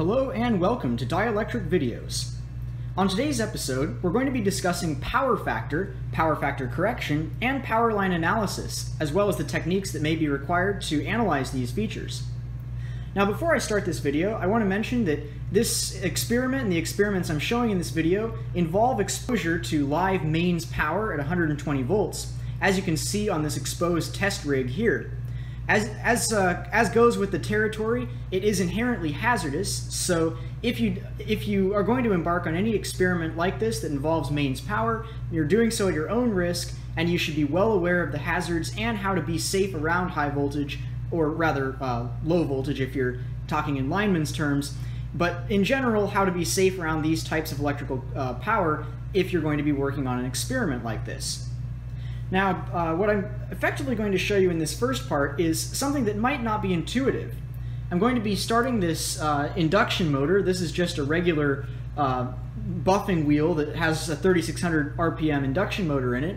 Hello and welcome to Dielectric Videos. On today's episode, we're going to be discussing power factor correction, and power line analysis, as well as the techniques that may be required to analyze these features. Now before I start this video, I want to mention that this experiment and the experiments I'm showing in this video involve exposure to live mains power at 120 volts, as you can see on this exposed test rig here. As goes with the territory, it is inherently hazardous, so if you are going to embark on any experiment like this that involves mains power, you're doing so at your own risk, and you should be well aware of the hazards and how to be safe around high voltage, or rather low voltage if you're talking in lineman's terms, but in general how to be safe around these types of electrical power if you're going to be working on an experiment like this. Now, what I'm effectively going to show you in this first part is something that might not be intuitive. I'm going to be starting this induction motor. This is just a regular buffing wheel that has a 3600 RPM induction motor in it.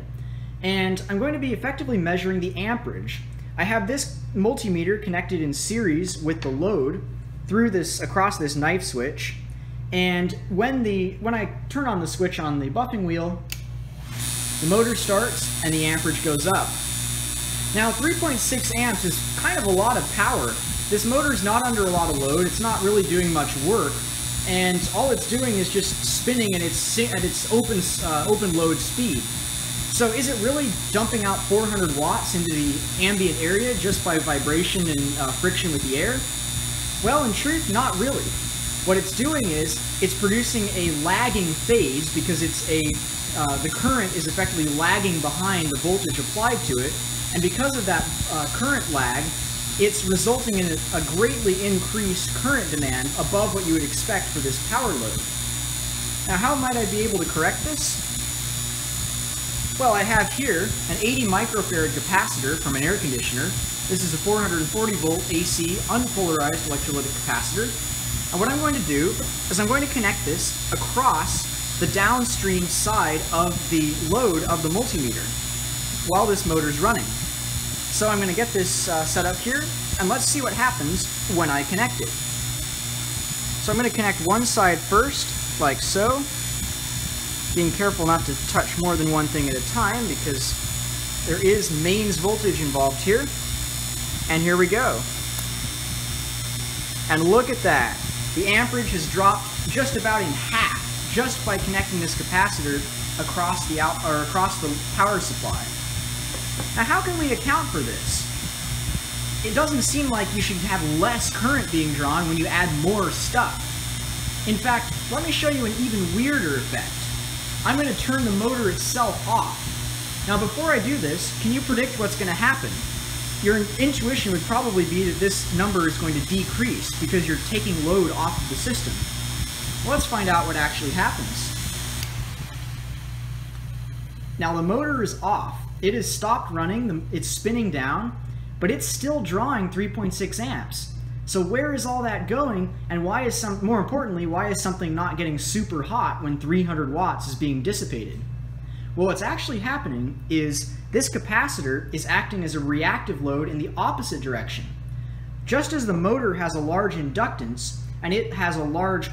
And I'm going to be effectively measuring the amperage. I have this multimeter connected in series with the load through this, across this knife switch. And when I turn on the switch on the buffing wheel, the motor starts and the amperage goes up. Now 3.6 amps is kind of a lot of power. This motor's not under a lot of load, it's not really doing much work, and all it's doing is just spinning at its open load speed. So is it really dumping out 400 watts into the ambient area just by vibration and friction with the air? Well, in truth, not really. What it's doing is it's producing a lagging phase because it's the current is effectively lagging behind the voltage applied to it, and because of that current lag, it's resulting in a greatly increased current demand above what you would expect for this power load. Now, how might I be able to correct this? Well, I have here an 80 microfarad capacitor from an air conditioner. This is a 440 volt AC unpolarized electrolytic capacitor. And what I'm going to do is I'm going to connect this across the downstream side of the load of the multimeter while this motor's running. So I'm going to get this set up here, and let's see what happens when I connect it. So I'm going to connect one side first, like so, being careful not to touch more than one thing at a time because there is mains voltage involved here. And here we go. And look at that. The amperage has dropped just about in half, just by connecting this capacitor across the power supply. Now, how can we account for this? It doesn't seem like you should have less current being drawn when you add more stuff. In fact, let me show you an even weirder effect. I'm going to turn the motor itself off. Now, before I do this, can you predict what's going to happen? Your intuition would probably be that this number is going to decrease because you're taking load off of the system. Let's find out what actually happens. Now the motor is off. It has stopped running, it's spinning down, but it's still drawing 3.6 amps. So where is all that going, and why is more importantly, why is something not getting super hot when 300 watts is being dissipated? Well, what's actually happening is this capacitor is acting as a reactive load in the opposite direction. Just as the motor has a large inductance, and it has a large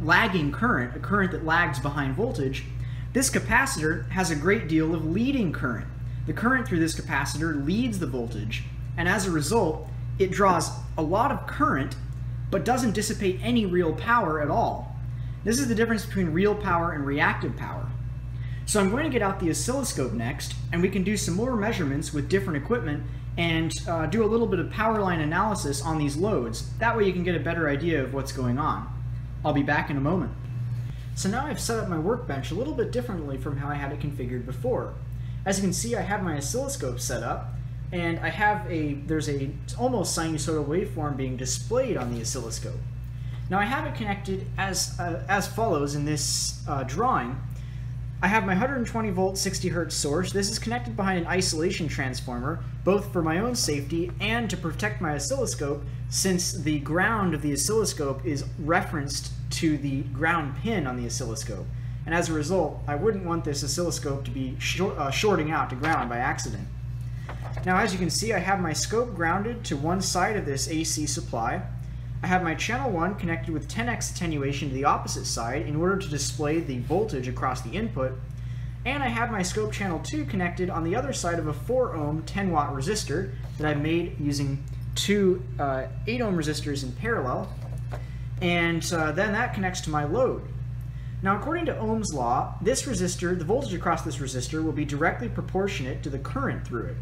lagging current, a current that lags behind voltage, this capacitor has a great deal of leading current. The current through this capacitor leads the voltage, and as a result, it draws a lot of current, but doesn't dissipate any real power at all. This is the difference between real power and reactive power. So I'm going to get out the oscilloscope next, and we can do some more measurements with different equipment and do a little bit of power line analysis on these loads. That way you can get a better idea of what's going on. I'll be back in a moment. So now I've set up my workbench a little bit differently from how I had it configured before. As you can see, I have my oscilloscope set up, and I have there's a almost sinusoidal waveform being displayed on the oscilloscope. Now I have it connected as follows in this drawing. I have my 120 volt 60 hertz source. This is connected behind an isolation transformer, both for my own safety and to protect my oscilloscope, since the ground of the oscilloscope is referenced to the ground pin on the oscilloscope. And as a result, I wouldn't want this oscilloscope to be shorting out to ground by accident. Now, as you can see, I have my scope grounded to one side of this AC supply. I I have my channel 1 connected with 10x attenuation to the opposite side in order to display the voltage across the input, and I have my scope channel 2 connected on the other side of a 4 ohm 10 watt resistor that I made using two 8 ohm resistors in parallel, and then that connects to my load. Now, according to Ohm's law, this resistor, the voltage across this resistor, will be directly proportionate to the current through it.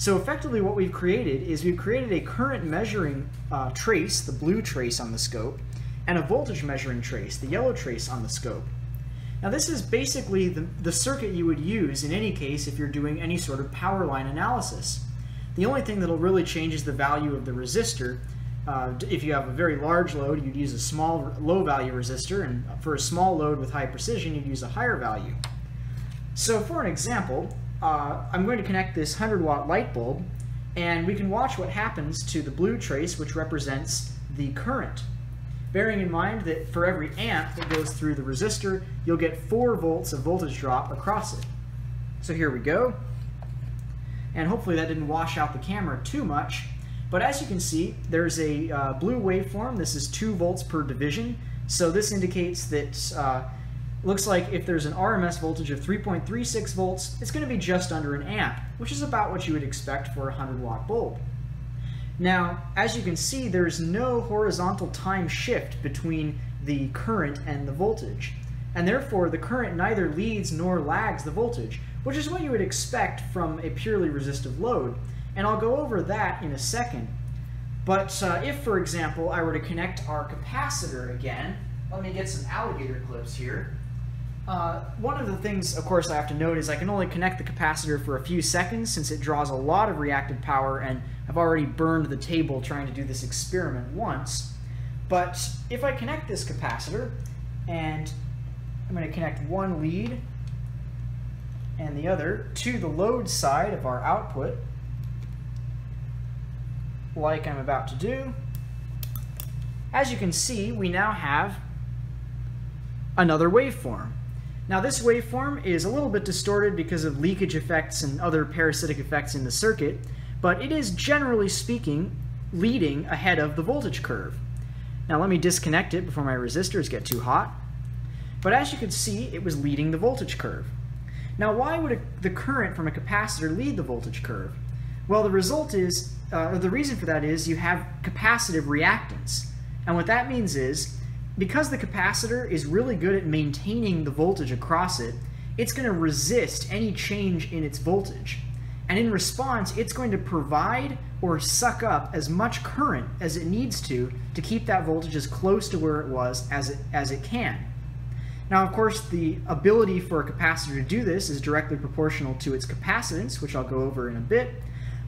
So effectively what we've created is we've created a current measuring trace, the blue trace on the scope, and a voltage measuring trace, the yellow trace on the scope. Now this is basically the circuit you would use in any case if you're doing any sort of power line analysis. The only thing that'll really change is the value of the resistor. If you have a very large load, you'd use a small low-value resistor, and for a small load with high precision, you'd use a higher value. So for an example, I'm going to connect this 100-watt light bulb, and we can watch what happens to the blue trace, which represents the current. Bearing in mind that for every amp that goes through the resistor, you'll get 4 volts of voltage drop across it. So here we go. And hopefully that didn't wash out the camera too much. But as you can see, there's a blue waveform. This is 2 volts per division. So this indicates that looks like if there's an RMS voltage of 3.36 volts, it's going to be just under an amp, which is about what you would expect for a 100-watt bulb. Now, as you can see, there's no horizontal time shift between the current and the voltage, and therefore the current neither leads nor lags the voltage, which is what you would expect from a purely resistive load. And I'll go over that in a second. But if, for example, I were to connect our capacitor again, let me get some alligator clips here. One of the things, of course, I have to note is I can only connect the capacitor for a few seconds since it draws a lot of reactive power, and I've already burned the table trying to do this experiment once. But if I connect this capacitor, and I'm going to connect one lead and the other to the load side of our output, like I'm about to do, as you can see, we now have another waveform. Now this waveform is a little bit distorted because of leakage effects and other parasitic effects in the circuit, but it is generally speaking leading ahead of the voltage curve. Now let me disconnect it before my resistors get too hot. But as you can see, it was leading the voltage curve. Now why would the current from a capacitor lead the voltage curve? Well, the result is, the reason for that is you have capacitive reactance. And what that means is, because the capacitor is really good at maintaining the voltage across it, it's going to resist any change in its voltage. And in response, it's going to provide or suck up as much current as it needs to keep that voltage as close to where it was as it can. Now, of course, the ability for a capacitor to do this is directly proportional to its capacitance, which I'll go over in a bit.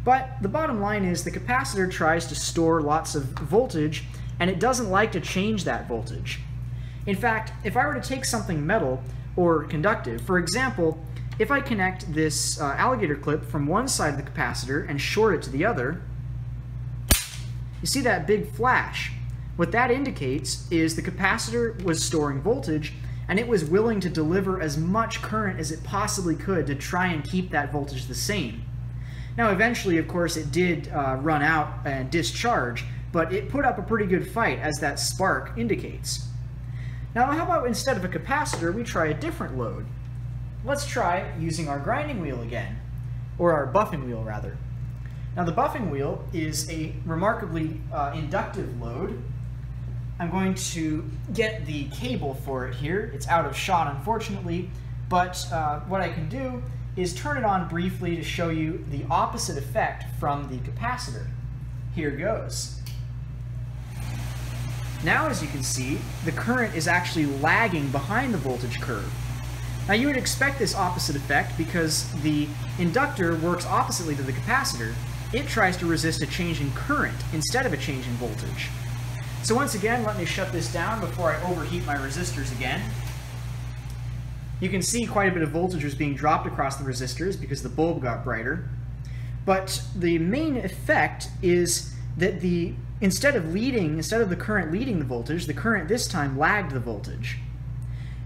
But the bottom line is the capacitor tries to store lots of voltage, and it doesn't like to change that voltage. In fact, if I were to take something metal or conductive, for example, if I connect this alligator clip from one side of the capacitor and short it to the other, you see that big flash. What that indicates is the capacitor was storing voltage, and it was willing to deliver as much current as it possibly could to try and keep that voltage the same. Now eventually, of course, it did run out and discharge, but it put up a pretty good fight, as that spark indicates. Now how about instead of a capacitor, we try a different load? Let's try using our grinding wheel again, or our buffing wheel rather. Now the buffing wheel is a remarkably inductive load. I'm going to get the cable for it here. It's out of shot, unfortunately, but what I can do is turn it on briefly to show you the opposite effect from the capacitor. Here goes. Now, as you can see, the current is actually lagging behind the voltage curve. Now, you would expect this opposite effect because the inductor works oppositely to the capacitor. It tries to resist a change in current instead of a change in voltage. So once again, let me shut this down before I overheat my resistors again. You can see quite a bit of voltage was being dropped across the resistors because the bulb got brighter. But the main effect is that instead of the current leading the voltage, the current this time lagged the voltage.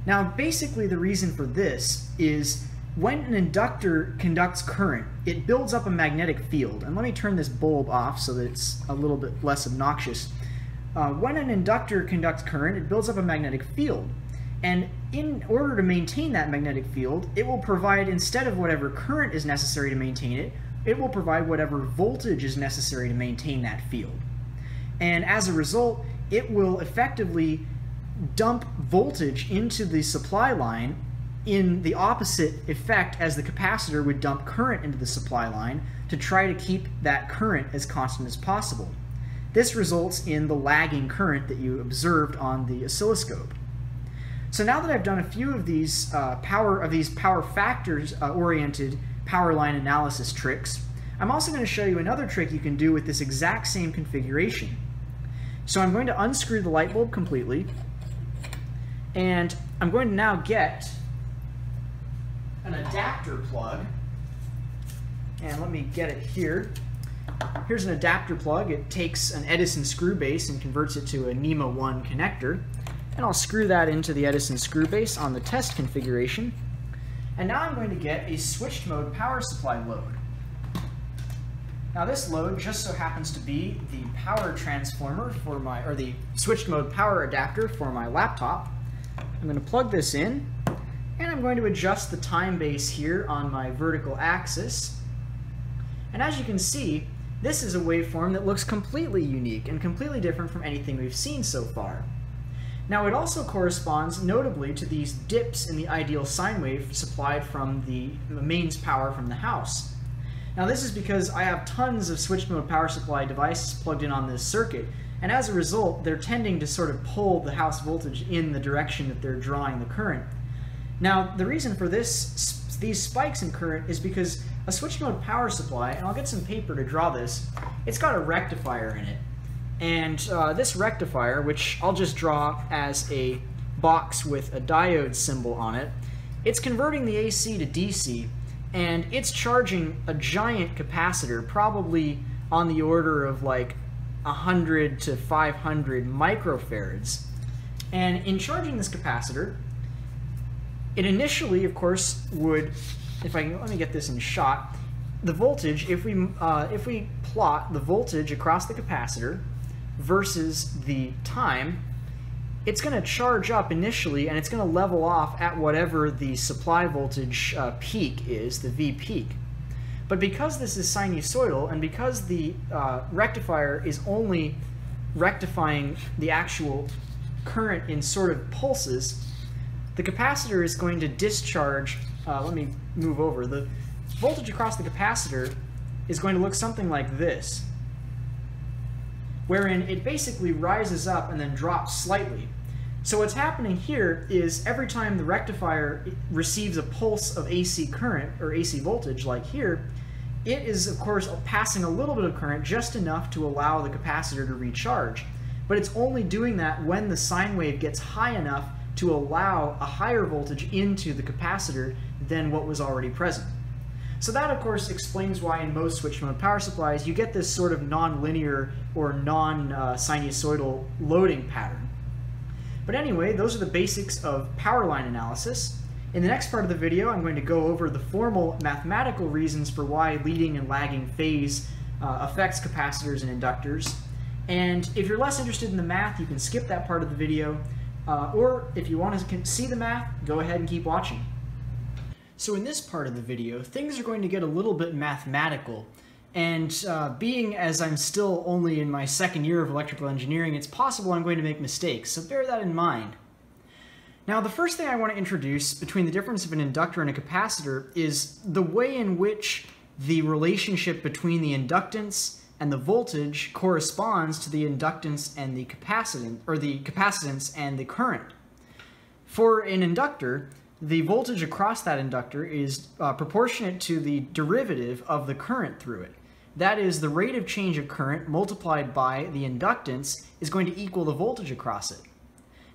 Now basically the reason for this is when an inductor conducts current, it builds up a magnetic field. And let me turn this bulb off so that it's a little bit less obnoxious. When an inductor conducts current, it builds up a magnetic field. And in order to maintain that magnetic field, it will provide, instead of whatever current is necessary to maintain it, it will provide whatever voltage is necessary to maintain that field. And as a result, it will effectively dump voltage into the supply line in the opposite effect as the capacitor would dump current into the supply line to try to keep that current as constant as possible. This results in the lagging current that you observed on the oscilloscope. So now that I've done a few of these power factors oriented power line analysis tricks, I'm also going to show you another trick you can do with this exact same configuration. So I'm going to unscrew the light bulb completely, and I'm going to now get an adapter plug, and let me get it here. Here's an adapter plug. It takes an Edison screw base and converts it to a NEMA 1 connector, and I'll screw that into the Edison screw base on the test configuration. And now I'm going to get a switched mode power supply load. Now this load just so happens to be the power transformer for my, or the switched mode power adapter for my laptop. I'm going to plug this in, and I'm going to adjust the time base here on my vertical axis. And as you can see, this is a waveform that looks completely unique and completely different from anything we've seen so far. Now it also corresponds notably to these dips in the ideal sine wave supplied from the mains power from the house. Now this is because I have tons of switched mode power supply devices plugged in on this circuit, and as a result they're tending to sort of pull the house voltage in the direction that they're drawing the current. Now the reason for these spikes in current is because a switched mode power supply, and I'll get some paper to draw this, it's got a rectifier in it. And this rectifier, which I'll just draw as a box with a diode symbol on it, it's converting the AC to DC, and it's charging a giant capacitor, probably on the order of like 100 to 500 microfarads. And in charging this capacitor, it initially, of course, would, if I can, let me get this in shot, the voltage, if we plot the voltage across the capacitor versus the time, it's going to charge up initially, and it's going to level off at whatever the supply voltage peak is, the V peak. But because this is sinusoidal, and because the rectifier is only rectifying the actual current in sort of pulses, the capacitor is going to discharge, let me move over, the voltage across the capacitor is going to look something like this, wherein it basically rises up and then drops slightly. So what's happening here is every time the rectifier receives a pulse of AC current or AC voltage like here, it is of course passing a little bit of current, just enough to allow the capacitor to recharge. But it's only doing that when the sine wave gets high enough to allow a higher voltage into the capacitor than what was already present. So that, of course, explains why in most switched mode power supplies you get this sort of non-linear or non-sinusoidal loading pattern. But anyway, those are the basics of power line analysis. In the next part of the video, I'm going to go over the formal mathematical reasons for why leading and lagging phase affects capacitors and inductors. And if you're less interested in the math, you can skip that part of the video. Or if you want to see the math, go ahead and keep watching. So in this part of the video, things are going to get a little bit mathematical, and being as I'm still only in my second year of electrical engineering, it's possible I'm going to make mistakes, so bear that in mind. Now the first thing I want to introduce between the difference of an inductor and a capacitor is the way in which the relationship between the inductance and the voltage corresponds to the inductance and the capacitance, or the capacitance and the current. For an inductor, the voltage across that inductor is proportionate to the derivative of the current through it. That is, the rate of change of current multiplied by the inductance is going to equal the voltage across it.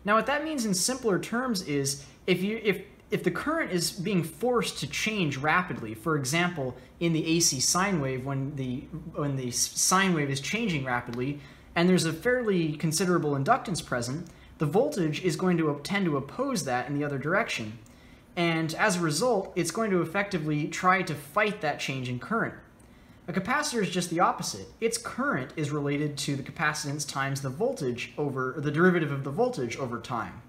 Now what that means in simpler terms is if the current is being forced to change rapidly, for example in the AC sine wave when the sine wave is changing rapidly and there's a fairly considerable inductance present, the voltage is going to tend to oppose that in the other direction. And as a result, it's going to effectively try to fight that change in current. A capacitor is just the opposite. Its current is related to the capacitance times the voltage over, or the derivative of the voltage over time.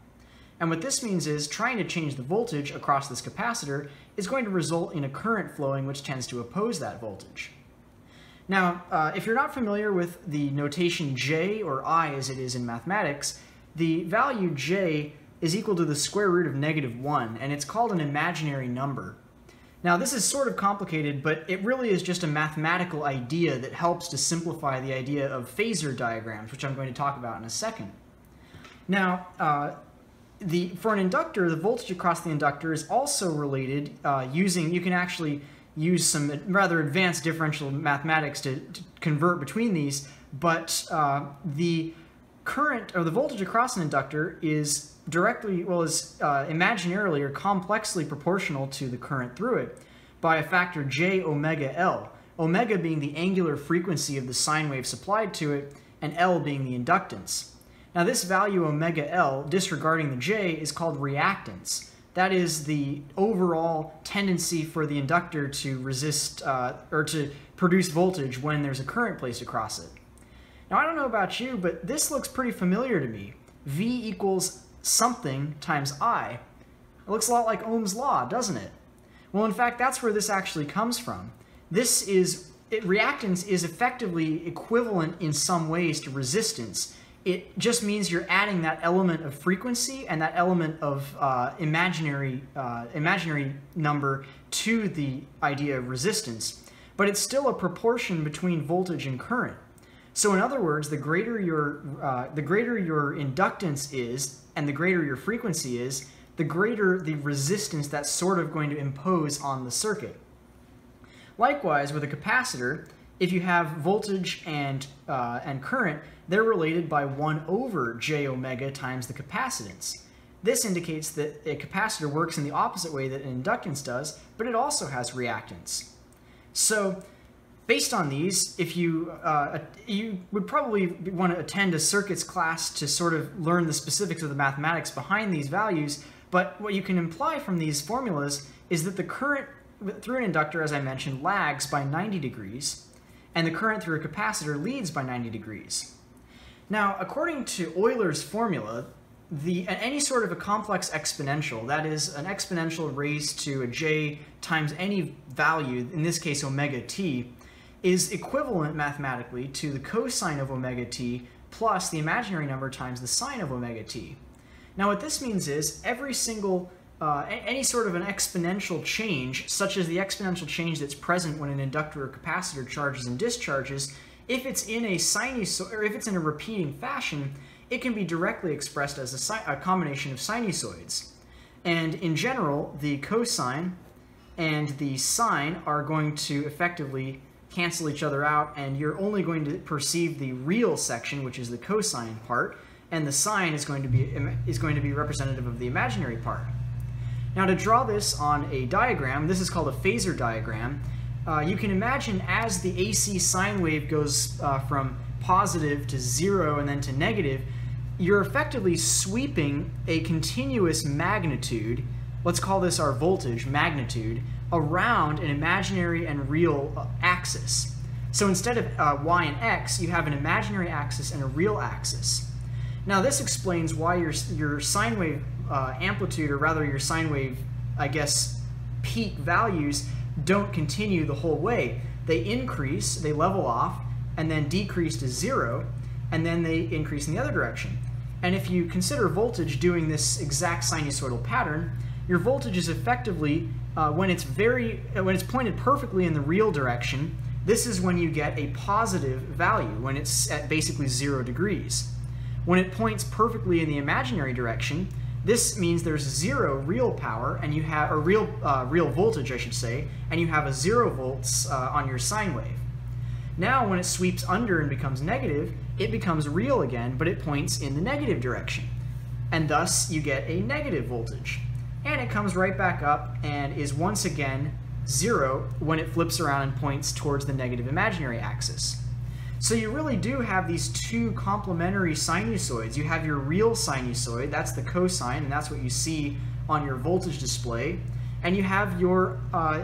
And what this means is trying to change the voltage across this capacitor is going to result in a current flowing which tends to oppose that voltage. Now, if you're not familiar with the notation J, or I as it is in mathematics, the value J is equal to the square root of -1, and it's called an imaginary number. Now, this is sort of complicated, but it really is just a mathematical idea that helps to simplify the idea of phasor diagrams, which I'm going to talk about in a second. Now, for an inductor, the voltage across the inductor is also related you can actually use some rather advanced differential mathematics to convert between these, but the current, or the voltage across an inductor is imaginarily or complexly proportional to the current through it by a factor j omega L, omega being the angular frequency of the sine wave supplied to it, and L being the inductance. Now this value omega L, disregarding the j, is called reactance. That is the overall tendency for the inductor to resist or to produce voltage when there's a current placed across it. Now I don't know about you, but this looks pretty familiar to me. V equals something times I. It looks a lot like Ohm's law, doesn't it? Well, in fact, that's where this actually comes from. Reactance is effectively equivalent in some ways to resistance. It just means you're adding that element of frequency and that element of imaginary number to the idea of resistance. But it's still a proportion between voltage and current. So in other words, the greater your inductance is, and the greater your frequency is, the greater the resistance that's sort of going to impose on the circuit. Likewise, with a capacitor, if you have voltage and current, they're related by 1 over j omega times the capacitance. This indicates that a capacitor works in the opposite way that an inductance does, but it also has reactance. So, based on these, if you you would probably want to attend a circuits class to sort of learn the specifics of the mathematics behind these values, but what you can imply from these formulas is that the current through an inductor, as I mentioned, lags by 90 degrees, and the current through a capacitor leads by 90 degrees. Now, according to Euler's formula, any sort of a complex exponential, that is an exponential raised to a j times any value, in this case omega t, is equivalent mathematically to the cosine of omega t plus the imaginary number times the sine of omega t. Now what this means is every single, any sort of an exponential change, such as the exponential change that's present when an inductor or capacitor charges and discharges, if it's in a sinusoid, or if it's in a repeating fashion, it can be directly expressed as a combination of sinusoids. And in general, the cosine and the sine are going to effectively cancel each other out, and you're only going to perceive the real section, which is the cosine part, and the sine is going to be representative of the imaginary part. Now to draw this on a diagram, this is called a phasor diagram. You can imagine as the AC sine wave goes from positive to zero and then to negative, you're effectively sweeping a continuous magnitude, let's call this our voltage magnitude, around an imaginary and real axis. So instead of y and x, you have an imaginary axis and a real axis. Now this explains why your sine wave amplitude, or rather your sine wave, I guess, peak values don't continue the whole way. They increase, they level off, and then decrease to zero, and then they increase in the other direction. And if you consider voltage doing this exact sinusoidal pattern, your voltage is effectively, when it's pointed perfectly in the real direction, this is when you get a positive value, when it's at basically 0 degrees. When it points perfectly in the imaginary direction, this means there's zero real power, and you have a real voltage, I should say, and you have a 0 volts on your sine wave. Now, when it sweeps under and becomes negative, it becomes real again, but it points in the negative direction, and thus you get a negative voltage. And it comes right back up and is once again 0 when it flips around and points towards the negative imaginary axis. So you really do have these two complementary sinusoids. You have your real sinusoid, that's the cosine, and that's what you see on your voltage display, and you have your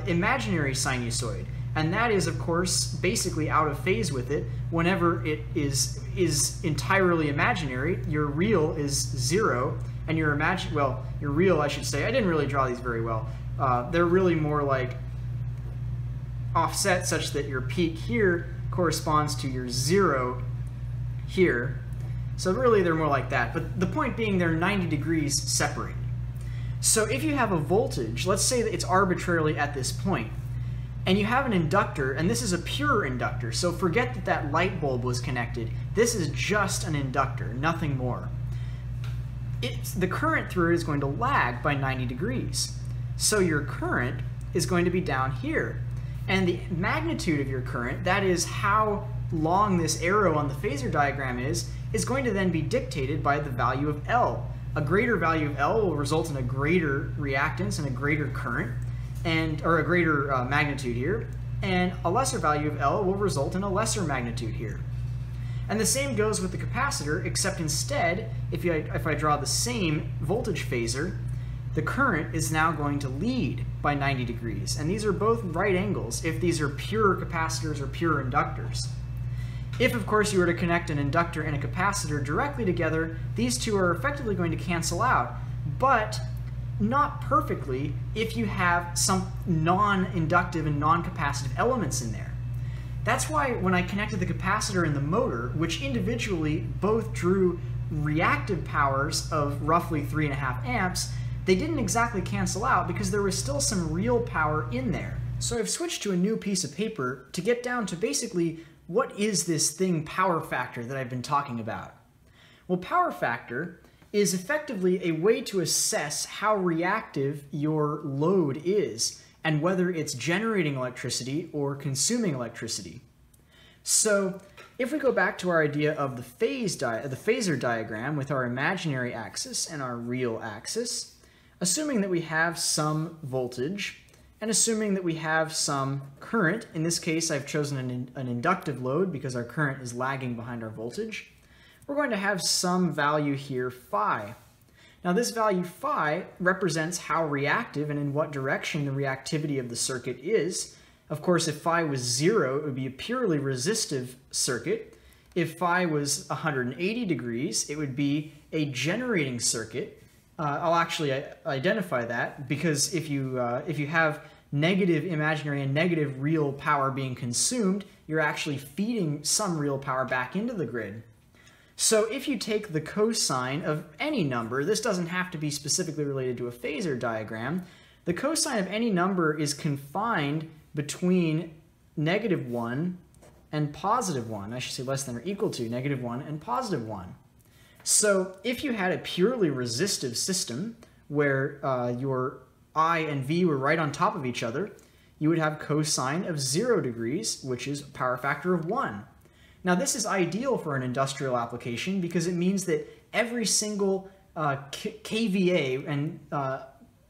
imaginary sinusoid, and that is, of course, basically out of phase with it. Whenever it is entirely imaginary, your real is zero, and your your real, I should say. I didn't really draw these very well. They're really more like offset, such that your peak here corresponds to your zero here. So really they're more like that, but the point being they're 90 degrees separated. So if you have a voltage, let's say that it's arbitrarily at this point, and you have an inductor, and this is a pure inductor, so forget that that light bulb was connected. This is just an inductor, nothing more. The current through it is going to lag by 90 degrees. So your current is going to be down here. And the magnitude of your current, that is how long this arrow on the phasor diagram is going to then be dictated by the value of L. A greater value of L will result in a greater reactance and a greater current, or a greater magnitude here, and a lesser value of L will result in a lesser magnitude here. And the same goes with the capacitor, except instead, if I draw the same voltage phasor, the current is now going to lead by 90 degrees. And these are both right angles if these are pure capacitors or pure inductors. If, of course, you were to connect an inductor and a capacitor directly together, these two are effectively going to cancel out, but not perfectly if you have some non-inductive and non-capacitive elements in there. That's why when I connected the capacitor and the motor, which individually both drew reactive powers of roughly 3.5 amps, they didn't exactly cancel out because there was still some real power in there. So I've switched to a new piece of paper to get down to basically what is this thing power factor that I've been talking about. Well, power factor is effectively a way to assess how reactive your load is and whether it's generating electricity or consuming electricity. So if we go back to our idea of the phasor diagram with our imaginary axis and our real axis, assuming that we have some voltage, and assuming that we have some current, in this case I've chosen an inductive load because our current is lagging behind our voltage, we're going to have some value here, phi. Now this value phi represents how reactive and in what direction the reactivity of the circuit is. Of course, if phi was 0, it would be a purely resistive circuit. If phi was 180 degrees, it would be a generating circuit. I'll actually identify that, because if you have negative imaginary and negative real power being consumed, you're actually feeding some real power back into the grid. So if you take the cosine of any number, this doesn't have to be specifically related to a phasor diagram, the cosine of any number is confined between -1 and +1. I should say less than or equal to -1 and +1. So if you had a purely resistive system where your I and V were right on top of each other, you would have cosine of 0 degrees, which is a power factor of 1. Now this is ideal for an industrial application because it means that every single kVA and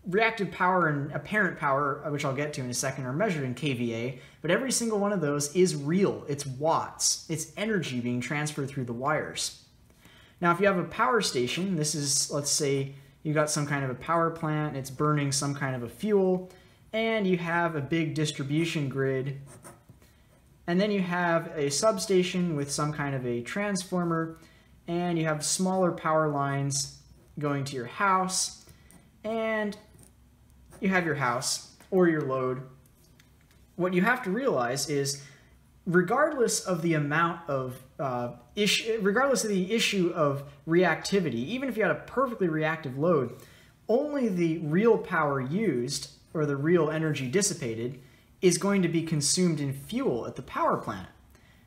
reactive power and apparent power, which I'll get to in a second, are measured in kVA, but every single one of those is real. It's watts. It's energy being transferred through the wires. Now, if you have a power station, this is, let's say, you got some kind of a power plant, and it's burning some kind of a fuel, and you have a big distribution grid, and then you have a substation with some kind of a transformer, and you have smaller power lines going to your house, and you have your house or your load. What you have to realize is, regardless of the amount of regardless of the issue of reactivity, even if you had a perfectly reactive load, only the real power used, or the real energy dissipated, is going to be consumed in fuel at the power plant.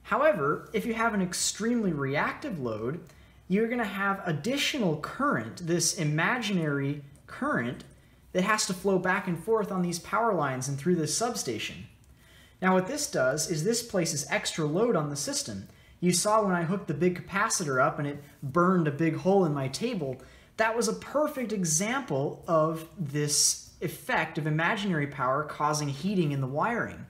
However, if you have an extremely reactive load, you're going to have additional current, this imaginary current, that has to flow back and forth on these power lines and through this substation. Now what this does is this places extra load on the system. You saw when I hooked the big capacitor up and it burned a big hole in my table, that was a perfect example of this effect of imaginary power causing heating in the wiring.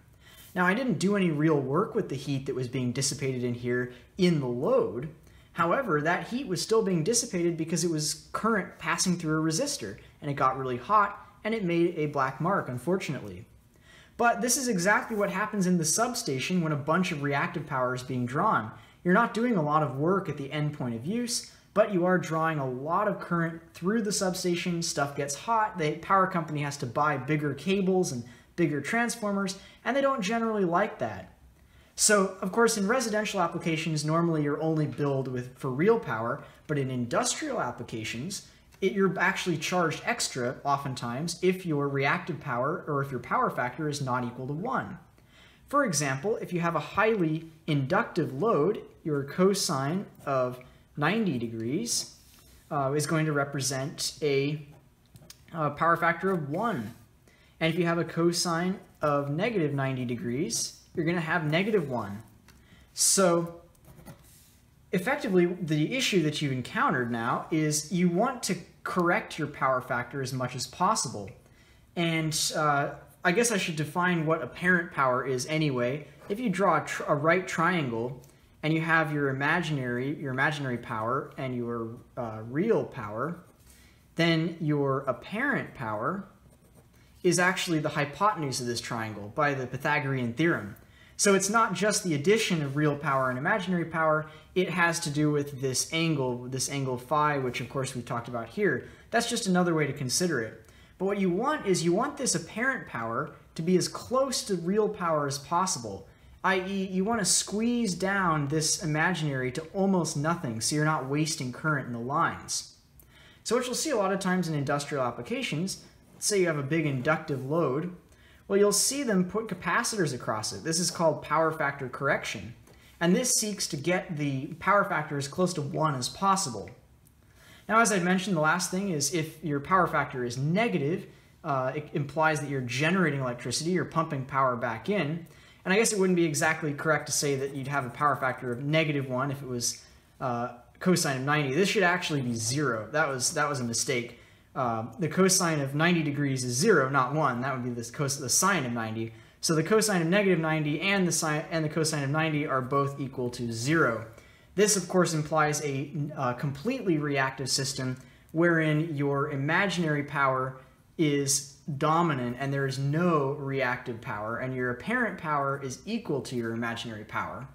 Now I didn't do any real work with the heat that was being dissipated in here in the load. However, that heat was still being dissipated because it was current passing through a resistor, and it got really hot and it made a black mark, unfortunately. But this is exactly what happens in the substation when a bunch of reactive power is being drawn. You're not doing a lot of work at the end point of use, but you are drawing a lot of current through the substation. Stuff gets hot, the power company has to buy bigger cables and bigger transformers, and they don't generally like that. So, of course, in residential applications, normally you're only billed for real power, but in industrial applications, you're actually charged extra oftentimes if your reactive power or if your power factor is not equal to 1. For example, if you have a highly inductive load, your cosine of 90 degrees is going to represent a power factor of 1. And if you have a cosine of negative 90 degrees, you're going to have negative 1. So effectively, the issue that you've encountered now is you want to correct your power factor as much as possible. And I guess I should define what apparent power is anyway. If you draw a right triangle and you have your imaginary power and your real power, then your apparent power is actually the hypotenuse of this triangle by the Pythagorean theorem. So it's not just the addition of real power and imaginary power, it has to do with this angle phi, which of course we talked about here. That's just another way to consider it. But what you want is you want this apparent power to be as close to real power as possible, i.e. you want to squeeze down this imaginary to almost nothing so you're not wasting current in the lines. So what you'll see a lot of times in industrial applications, say you have a big inductive load, well, you'll see them put capacitors across it. This is called power factor correction. And this seeks to get the power factor as close to 1 as possible. Now, as I mentioned, the last thing is if your power factor is negative, it implies that you're generating electricity, you're pumping power back in. And I guess it wouldn't be exactly correct to say that you'd have a power factor of negative 1 if it was cosine of 90. This should actually be 0. That was a mistake. The cosine of 90 degrees is 0, not 1. That would be the sine of 90. So the cosine of negative 90 and the cosine of 90 are both equal to 0. This, of course, implies a completely reactive system wherein your imaginary power is dominant and there is no reactive power, and your apparent power is equal to your imaginary power.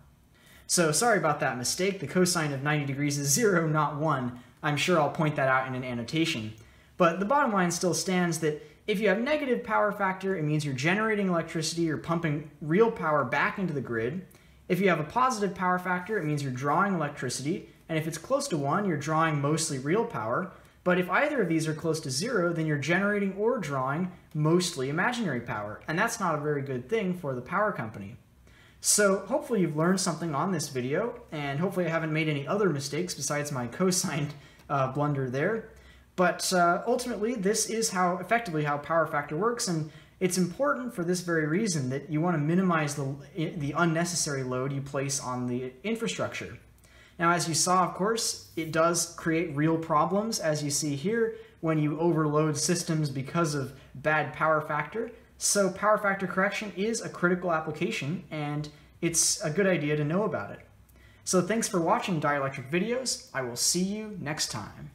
So sorry about that mistake. The cosine of 90 degrees is 0, not 1. I'm sure I'll point that out in an annotation. But the bottom line still stands that if you have negative power factor, it means you're generating electricity, you're pumping real power back into the grid. If you have a positive power factor, it means you're drawing electricity. And if it's close to 1, you're drawing mostly real power. But if either of these are close to 0, then you're generating or drawing mostly imaginary power. And that's not a very good thing for the power company. So hopefully you've learned something on this video, and hopefully I haven't made any other mistakes besides my cosine blunder there. But ultimately, this is effectively how power factor works, and it's important for this very reason that you want to minimize the unnecessary load you place on the infrastructure. Now, as you saw, of course, it does create real problems, as you see here, when you overload systems because of bad power factor. So power factor correction is a critical application, and it's a good idea to know about it. So thanks for watching Dielectric Videos. I will see you next time.